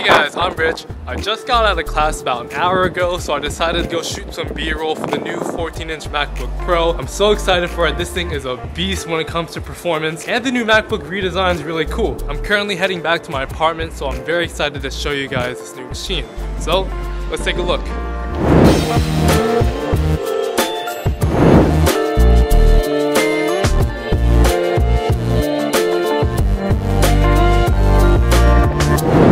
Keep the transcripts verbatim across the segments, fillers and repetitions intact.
Hey guys, I'm Rich. I just got out of class about an hour ago, so I decided to go shoot some B-roll for the new fourteen inch MacBook Pro. I'm so excited for it. This thing is a beast when it comes to performance, and the new MacBook redesign is really cool. I'm currently heading back to my apartment, so I'm very excited to show you guys this new machine. So, let's take a look.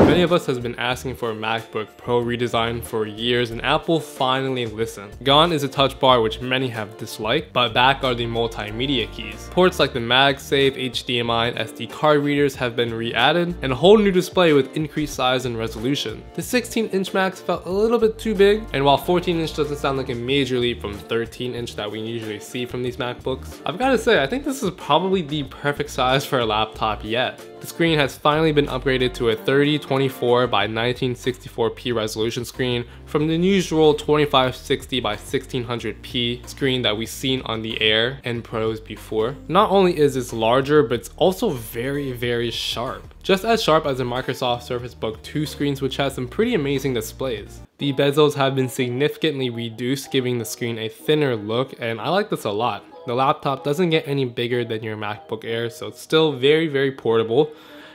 Many of us has been asking for a MacBook Pro redesign for years, and Apple finally listened. Gone is a touch bar, which many have disliked, but back are the multimedia keys. Ports like the MagSafe, H D M I, and S D card readers have been re-added, and a whole new display with increased size and resolution. The sixteen inch Macs felt a little bit too big, and while fourteen inch doesn't sound like a major leap from thirteen inch that we usually see from these MacBooks, I've got to say I think this is probably the perfect size for a laptop yet. The screen has finally been upgraded to a thirty twenty-four by nineteen sixty-four p resolution screen from the usual twenty-five sixty by sixteen hundred p screen that we've seen on the Air and Pros before. Not only is this larger, but it's also very, very sharp. Just as sharp as the Microsoft Surface Book two screens, which has some pretty amazing displays. The bezels have been significantly reduced, giving the screen a thinner look, and I like this a lot. The laptop doesn't get any bigger than your MacBook Air, so it's still very, very portable.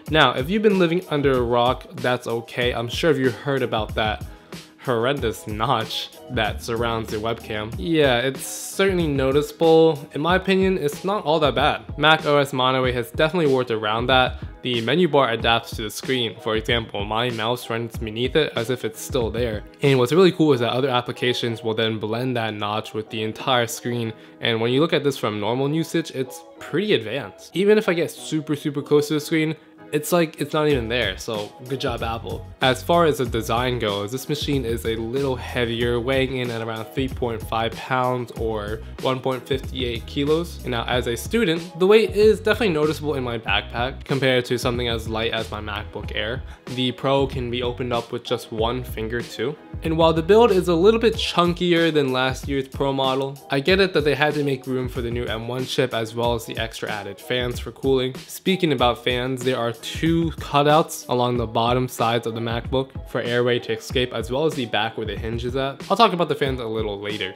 Now, if you've been living under a rock, that's okay. I'm sure if you heard about that horrendous notch that surrounds the webcam. Yeah, it's certainly noticeable. In my opinion, it's not all that bad. Mac O S Monterey has definitely worked around that. The menu bar adapts to the screen. For example, my mouse runs beneath it as if it's still there. And what's really cool is that other applications will then blend that notch with the entire screen. And when you look at this from normal usage, it's pretty advanced. Even if I get super, super close to the screen, it's like it's not even there, so good job, Apple. As far as the design goes, this machine is a little heavier, weighing in at around three point five pounds or one point five eight kilos. And now as a student, the weight is definitely noticeable in my backpack compared to something as light as my MacBook Air. The Pro can be opened up with just one finger too. And while the build is a little bit chunkier than last year's Pro model, I get it that they had to make room for the new M one chip as well as the extra added fans for cooling. Speaking about fans, there are two cutouts along the bottom sides of the MacBook for airway to escape, as well as the back where the hinge is at. I'll talk about the fans a little later.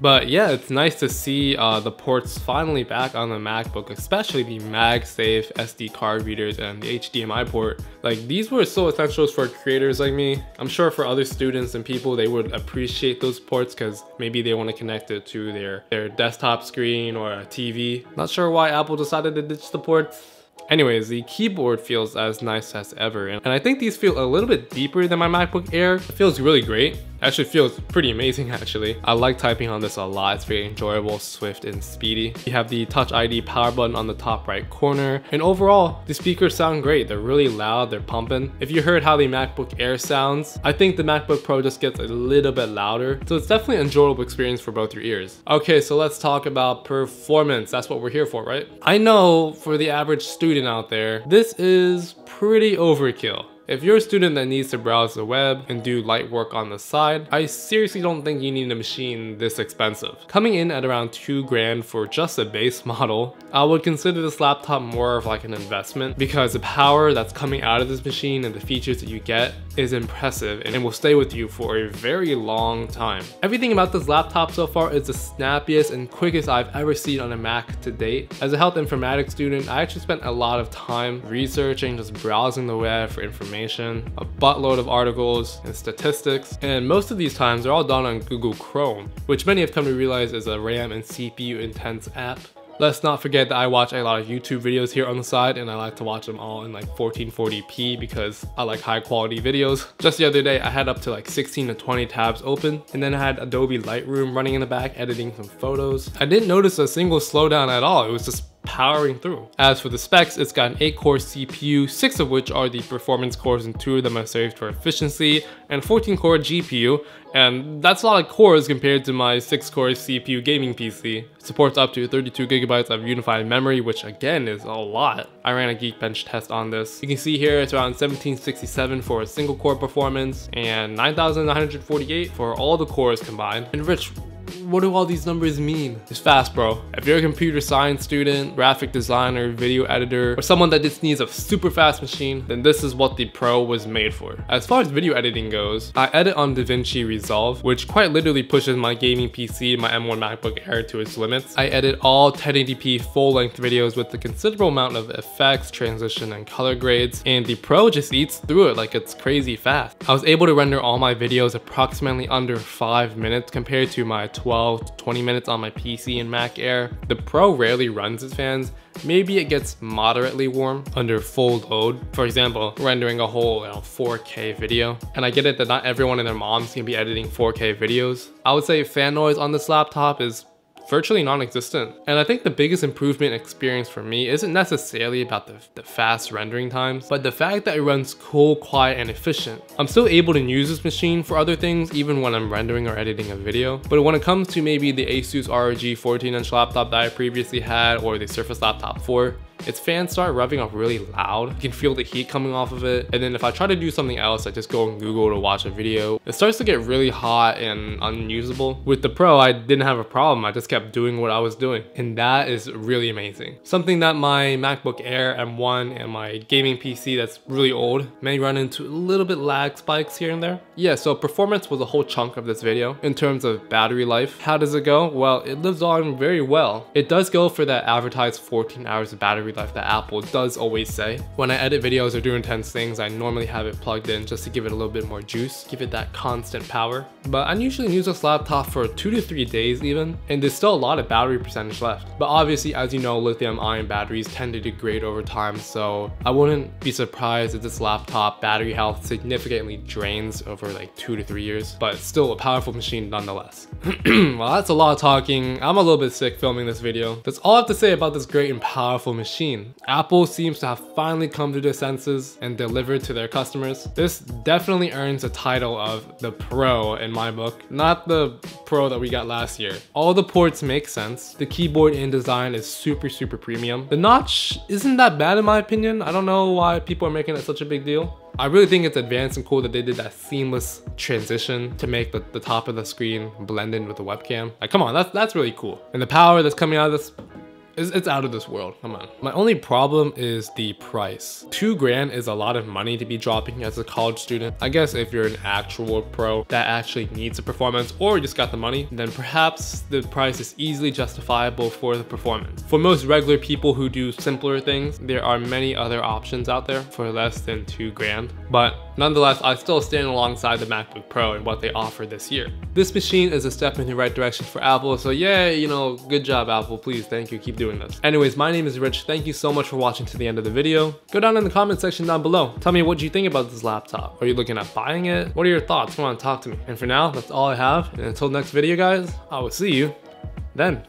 But yeah, it's nice to see uh, the ports finally back on the MacBook, especially the MagSafe, S D card readers, and the H D M I port. Like, these were so essential for creators like me. I'm sure for other students and people, they would appreciate those ports because maybe they want to connect it to their, their desktop screen or a T V. Not sure why Apple decided to ditch the ports. Anyways, the keyboard feels as nice as ever, and I think these feel a little bit deeper than my MacBook Air. It feels really great. Actually feels pretty amazing actually. I like typing on this a lot. It's very enjoyable, swift, and speedy. You have the Touch I D power button on the top right corner. And overall, the speakers sound great. They're really loud, they're pumping. If you heard how the MacBook Air sounds, I think the MacBook Pro just gets a little bit louder. So it's definitely an enjoyable experience for both your ears. Okay, so let's talk about performance. That's what we're here for, right? I know for the average student out there, this is pretty overkill. If you're a student that needs to browse the web and do light work on the side, I seriously don't think you need a machine this expensive. Coming in at around two grand for just a base model, I would consider this laptop more of like an investment, because the power that's coming out of this machine and the features that you get is impressive and will stay with you for a very long time. Everything about this laptop so far is the snappiest and quickest I've ever seen on a Mac to date. As a health informatics student, I actually spent a lot of time researching, just browsing the web for information, a buttload of articles and statistics, and most of these times are all done on Google Chrome, which many have come to realize is a RAM and C P U intense app. Let's not forget that I watch a lot of YouTube videos here on the side, and I like to watch them all in like fourteen forty p because I like high quality videos. Just the other day, I had up to like sixteen to twenty tabs open, and then I had Adobe Lightroom running in the back, editing some photos. I didn't notice a single slowdown at all. It was just powering through. As for the specs, it's got an eight core C P U, six of which are the performance cores and two of them are saved for efficiency, and fourteen core G P U, and that's a lot of cores compared to my six core C P U gaming P C. It supports up to thirty-two gigabytes of unified memory, which again is a lot. I ran a Geekbench test on this. You can see here it's around seventeen sixty-seven for a single core performance and nine thousand nine hundred forty-eight for all the cores combined. And Rich, what do all these numbers mean? It's fast, bro. If you're a computer science student, graphic designer, video editor, or someone that just needs a super fast machine, then this is what the Pro was made for. As far as video editing goes, I edit on DaVinci Resolve, which quite literally pushes my gaming P C and my M one MacBook Air to its limits. I edit all ten eighty p full-length videos with a considerable amount of effects, transition, and color grades, and the Pro just eats through it like it's crazy fast. I was able to render all my videos approximately under five minutes compared to my twelve to twenty minutes on my P C and Mac Air. The Pro rarely runs its fans. Maybe it gets moderately warm under full load. For example, rendering a whole, you know, four K video. And I get it that not everyone and their moms can be editing four K videos. I would say fan noise on this laptop is virtually non-existent. And I think the biggest improvement experience for me isn't necessarily about the, the fast rendering times, but the fact that it runs cool, quiet, and efficient. I'm still able to use this machine for other things even when I'm rendering or editing a video, but when it comes to maybe the ASUS R O G fourteen inch laptop that I previously had or the Surface Laptop four, its fans start revving up really loud. You can feel the heat coming off of it. And then if I try to do something else, I just go on Google to watch a video, it starts to get really hot and unusable. With the Pro, I didn't have a problem. I just kept doing what I was doing. And that is really amazing. Something that my MacBook Air M one and my gaming P C that's really old may run into a little bit lag spikes here and there. Yeah, so performance was a whole chunk of this video. In terms of battery life, how does it go? Well, it lives on very well. It does go for that advertised fourteen hours of battery life that Apple does always say. When I edit videos or do intense things, I normally have it plugged in just to give it a little bit more juice, give it that constant power. But I usually use this laptop for two to three days even, and there's still a lot of battery percentage left. But obviously, as you know, lithium-ion batteries tend to degrade over time, so I wouldn't be surprised if this laptop battery health significantly drains over like two to three years, but still a powerful machine nonetheless. Well, that's a lot of talking. I'm a little bit sick filming this video. That's all I have to say about this great and powerful machine. Apple seems to have finally come to their senses and delivered to their customers. This definitely earns the title of the Pro in my book, not the Pro that we got last year. All the ports make sense. The keyboard and design is super, super premium. The notch isn't that bad in my opinion. I don't know why people are making it such a big deal. I really think it's advanced and cool that they did that seamless transition to make the, the top of the screen blend in with the webcam. Like, come on, that's, that's really cool. And the power that's coming out of this, it's out of this world, come on. My only problem is the price. Two grand is a lot of money to be dropping as a college student. I guess if you're an actual pro that actually needs the performance or just got the money, then perhaps the price is easily justifiable for the performance. For most regular people who do simpler things, there are many other options out there for less than two grand. But nonetheless, I still stand alongside the MacBook Pro and what they offer this year. This machine is a step in the right direction for Apple, so yeah, you know, good job Apple, please, thank you, keep doing this. Anyways, my name is Rich, thank you so much for watching to the end of the video. Go down in the comment section down below, tell me what you think about this laptop. Are you looking at buying it? What are your thoughts? Come on, talk to me. And for now, that's all I have, and until next video guys, I will see you then.